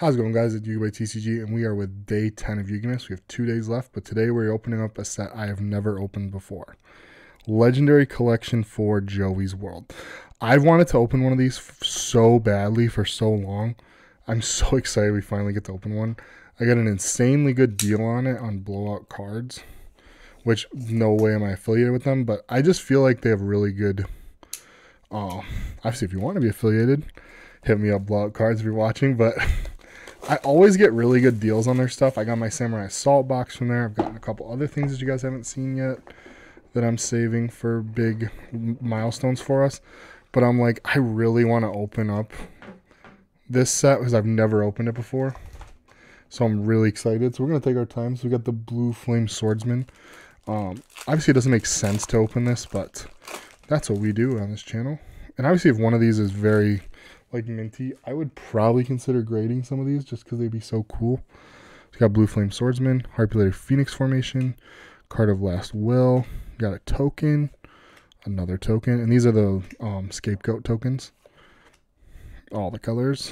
How's it going, guys? It's Yu-Gi-Oh TCG, and we are with day 10 of Yu-Gi-Miss. We have 2 days left, but today we're opening up a set I have never opened before. Legendary Collection for Joey's World. I've wanted to open one of these so badly for so long. I'm so excited we finally get to open one. I got an insanely good deal on it on Blowout Cards, which no way am I affiliated with them, but I just feel like they have really good... obviously, if you want to be affiliated, hit me up, Blowout Cards, if you're watching, but... I always get really good deals on their stuff. I got my Samurai Assault box from there. I've gotten a couple other things that you guys haven't seen yet that I'm saving for big milestones for us. But I'm like, I really want to open up this set because I've never opened it before. So I'm really excited. So we're going to take our time. So we got the Blue Flame Swordsman. Obviously, it doesn't make sense to open this, but that's what we do on this channel. And obviously, if one of these is very... like minty, I would probably consider grading some of these just because they'd be so cool. We got Blue Flame Swordsman, Harpy Lady Phoenix Formation, Card of Last Will. We got a token, another token, and these are the Scapegoat tokens. All the colors.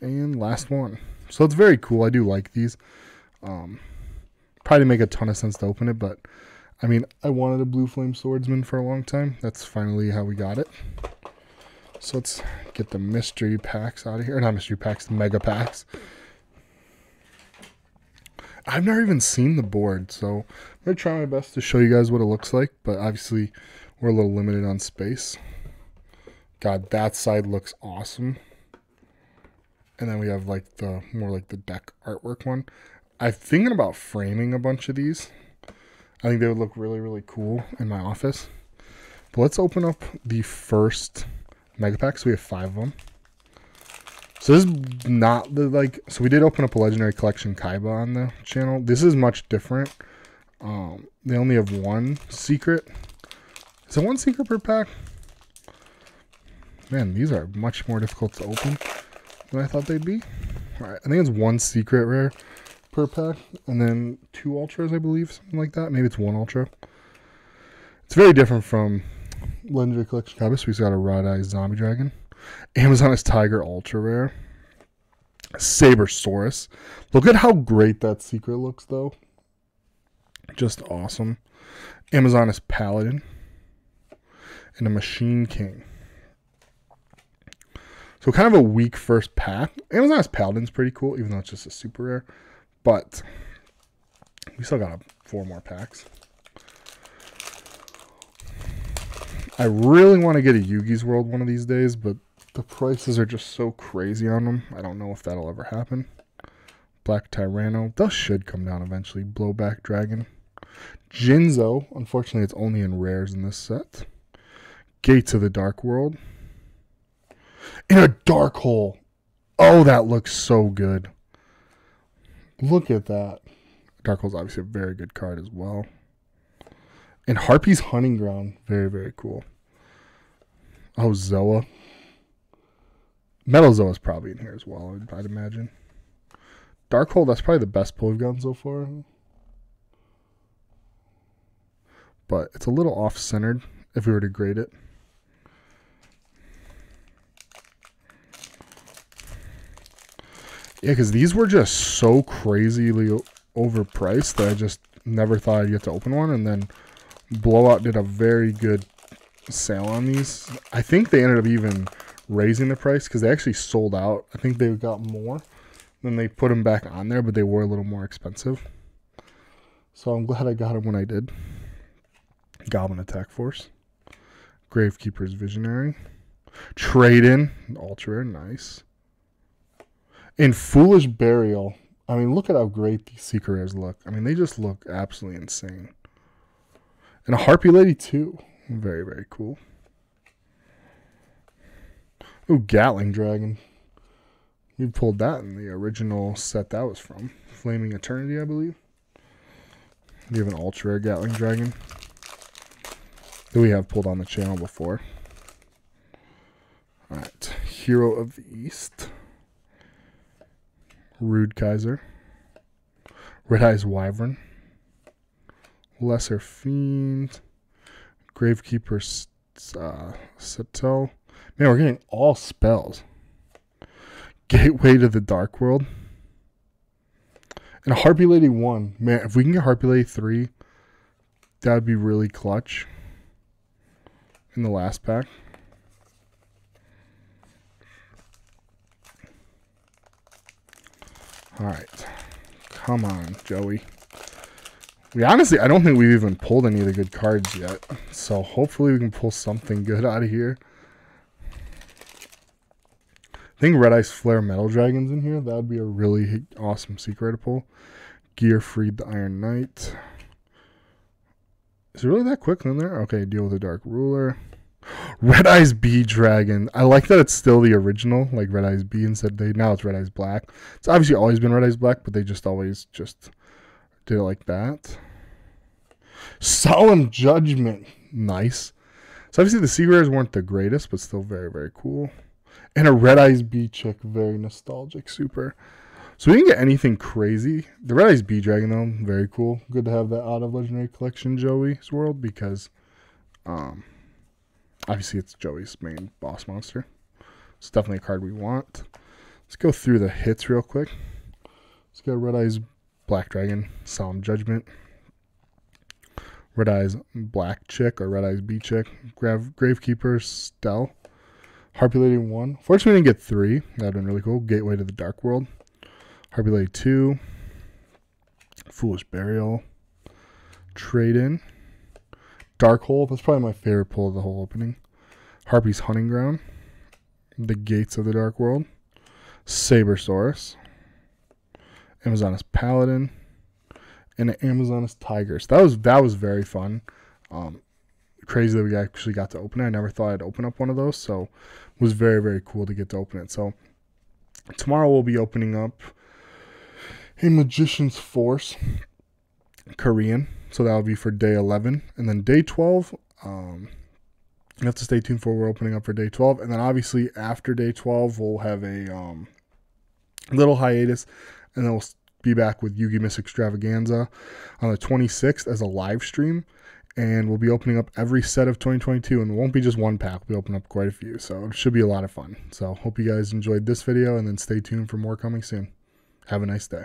And last one. So it's very cool. I do like these. Probably make a ton of sense to open it, but I mean, I wanted a Blue Flame Swordsman for a long time. That's finally how we got it. So let's get the mystery packs out of here. Not mystery packs, the mega packs. I've never even seen the board, so I'm going to try my best to show you guys what it looks like, but obviously we're a little limited on space. God, that side looks awesome. And then we have like the more like the deck artwork one. I'm thinking about framing a bunch of these. I think they would look really, really cool in my office. But let's open up the first... mega packs. We have 5 of them. So this is not the like. So we did open up a Legendary Collection Kaiba on the channel. This is much different. They only have one secret. Is it one secret per pack? Man, these are much more difficult to open than I thought they'd be. All right, I think it's one secret rare per pack, and then 2 ultras, I believe, something like that. Maybe it's 1 ultra. It's very different from Legendary Collection Kaiba. So we've got a Red-Eyes Zombie Dragon, Amazoness Tiger Ultra Rare, Sabersaurus. Look at how great that secret looks, though. Just awesome. Amazoness Paladin, and a Machine King. So kind of a weak first pack. Amazoness Paladin's pretty cool, even though it's just a super rare. But we still got 4 more packs. I really want to get a Yugi's World one of these days, but the prices are just so crazy on them. I don't know if that'll ever happen. Black Tyranno. Those should come down eventually. Blowback Dragon. Jinzo. Unfortunately, it's only in rares in this set. Gates of the Dark World. And a Dark Hole. Oh, that looks so good. Look at that. Dark Hole's obviously a very good card as well. And Harpy's Hunting Ground. Very, very cool. Oh, Zoa. Metal Zoa is probably in here as well, I'd imagine. Darkhold, that's probably the best pull we've gotten so far. But it's a little off-centered if we were to grade it. Yeah, because these were just so crazily overpriced that I just never thought I'd get to open one. And then... Blowout did a very good sale on these. I think they ended up even raising the price because they actually sold out. I think they got more than they put them back on there, but they were a little more expensive. So I'm glad I got them when I did. Goblin Attack Force. Gravekeeper's Visionary. Trade-In. Ultra rare. Nice. And Foolish Burial. I mean, look at how great these secret rares look. I mean, they just look absolutely insane. And a Harpy Lady, too. Very, very cool. Ooh, Gatling Dragon. You pulled that in the original set that was from. Flaming Eternity, I believe. We have an ultra rare Gatling Dragon that we have pulled on the channel before. Alright. Hero of the East. Rude Kaiser. Red-Eyes Wyvern. Lesser Fiend, Gravekeeper's Satel. Man, we're getting all spells. Gateway to the Dark World. And Harpy Lady 1. Man, if we can get Harpy Lady 3, that would be really clutch. In the last pack. Alright. Come on, Joey. We honestly, I don't think we've even pulled any of the good cards yet. So hopefully we can pull something good out of here. I think Red-Eyes Flare Metal Dragon's in here. That would be a really awesome secret to pull. Gear Freed the Iron Knight. Is it really that quick in there? Okay, deal with the Dark Ruler. Red-Eyes B Dragon. I like that it's still the original, like Red-Eyes B instead. Now it's Red-Eyes Black. It's obviously always been Red-Eyes Black, but they just always just did it like that. Solemn Judgment. Nice. So obviously the Sea Rares weren't the greatest, but still very, very cool. And a Red-Eyes B Chick. Very nostalgic. Super. So we didn't get anything crazy. The Red-Eyes B Dragon, though, very cool. Good to have that out of Legendary Collection Joey's World because obviously it's Joey's main boss monster. It's definitely a card we want. Let's go through the hits real quick. Let's go Red-Eyes Black Dragon, Solemn Judgment. Red-Eyes Black Chick or Red-Eyes B Chick. Gravekeeper's Stell. Harpy Lady 1. Fortunately, we didn't get 3. That would have been really cool. Gateway to the Dark World. Harpy Lady 2. Foolish Burial. Trade-In. Dark Hole. That's probably my favorite pull of the whole opening. Harpy's Hunting Ground. The Gates of the Dark World. Sabersaurus. Amazoness Paladin. And an Amazoness Tiger. So that was very fun. Crazy that we actually got to open it. I never thought I'd open up one of those, so it was very, very cool to get to open it. So tomorrow we'll be opening up a Magician's Force, Korean. So that'll be for day 11. And then day 12, you have to stay tuned for we're opening up for day 12. And then obviously after day 12, we'll have a little hiatus. And then we'll be back with Yu-Gi Miss Extravaganza on the 26th as a live stream. And we'll be opening up every set of 2022. And it won't be just one pack. We open up quite a few. So it should be a lot of fun. So hope you guys enjoyed this video. And then stay tuned for more coming soon. Have a nice day.